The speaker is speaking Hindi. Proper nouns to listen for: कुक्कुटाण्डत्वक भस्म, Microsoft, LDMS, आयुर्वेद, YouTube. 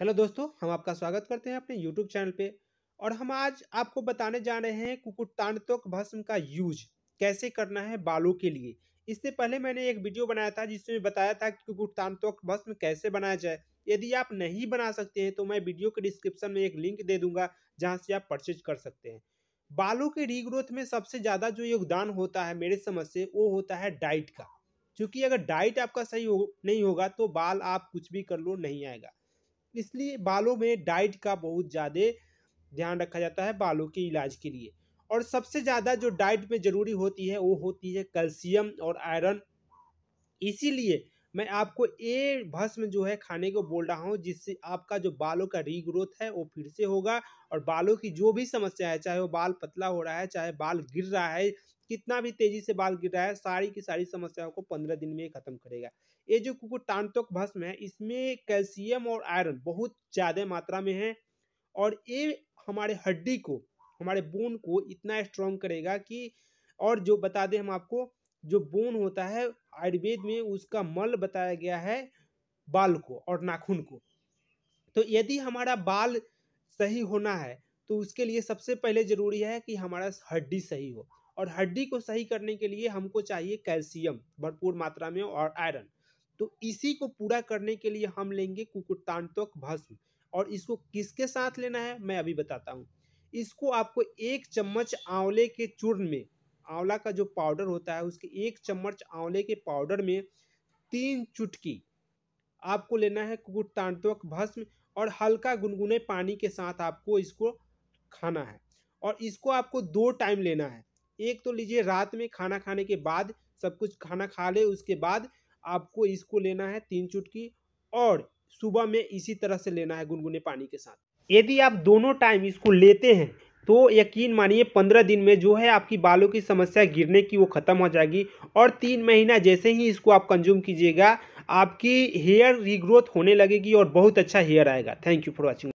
हेलो दोस्तों, हम आपका स्वागत करते हैं अपने YouTube चैनल पे। और हम आज आपको बताने जा रहे हैं कुक्कुटाण्डत्वक भस्म का यूज कैसे करना है बालों के लिए। इससे पहले मैंने एक वीडियो बनाया था जिसमें बताया था कि कुक्कुटाण्डत्वक भस्म कैसे बनाया जाए। यदि आप नहीं बना सकते हैं तो मैं वीडियो के डिस्क्रिप्शन में एक लिंक दे दूंगा जहाँ से आप परचेज कर सकते हैं। बालों के रीग्रोथ में सबसे ज़्यादा जो योगदान होता है मेरे समझ से वो होता है डाइट का, क्योंकि अगर डाइट आपका सही नहीं होगा तो बाल आप कुछ भी कर लो नहीं आएगा। इसलिए बालों में डाइट का बहुत ज़्यादा ध्यान रखा जाता है बालों के इलाज के लिए। और सबसे ज़्यादा जो डाइट में ज़रूरी होती है वो होती है कैल्शियम और आयरन। इसीलिए मैं आपको ये भस्म जो है खाने को बोल रहा हूँ, जिससे आपका जो बालों का रीग्रोथ है वो फिर से होगा। और बालों की जो भी समस्या है, चाहे वो बाल पतला हो रहा है, चाहे बाल गिर रहा है, कितना भी तेज़ी से बाल गिर रहा है, सारी की सारी समस्याओं को 15 दिन में ख़त्म करेगा। ये जो कुक्कुटाण्डत्वक भस्म है इसमें कैल्शियम और आयरन बहुत ज़्यादा मात्रा में है और ये हमारे हड्डी को, हमारे बोन को इतना स्ट्रॉन्ग करेगा कि, और जो बता दें हम आपको, जो बोन होता है आयुर्वेद में उसका मल बताया गया है बाल को और नाखून को। तो यदि हमारा बाल सही होना है तो उसके लिए सबसे पहले ज़रूरी है कि हमारा हड्डी सही हो, और हड्डी को सही करने के लिए हमको चाहिए कैल्शियम भरपूर मात्रा में और आयरन। तो इसी को पूरा करने के लिए हम लेंगे कुक्कुटाण्डत्वक भस्म। और इसको किसके साथ लेना है मैं अभी बताता हूँ। इसको आपको 1 चम्मच आंवले के चूर्ण में, आंवला का जो पाउडर होता है उसके 1 चम्मच आंवले के पाउडर में 3 चुटकी आपको लेना है कुक्कुटाण्डत्वक भस्म, और हल्का गुनगुने पानी के साथ आपको इसको खाना है। और इसको आपको 2 टाइम लेना है। एक तो लीजिए रात में खाना खाने के बाद, सब कुछ खाना खा ले उसके बाद आपको इसको लेना है 3 चुटकी, और सुबह में इसी तरह से लेना है गुनगुने पानी के साथ। यदि आप दोनों टाइम इसको लेते हैं तो यकीन मानिए 15 दिन में जो है आपकी बालों की समस्या गिरने की वो ख़त्म हो जाएगी। और 3 महीना जैसे ही इसको आप कंज्यूम कीजिएगा आपकी हेयर रीग्रोथ होने लगेगी और बहुत अच्छा हेयर आएगा। Thank you for watching.